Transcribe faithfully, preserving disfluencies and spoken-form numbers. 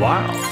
Wow.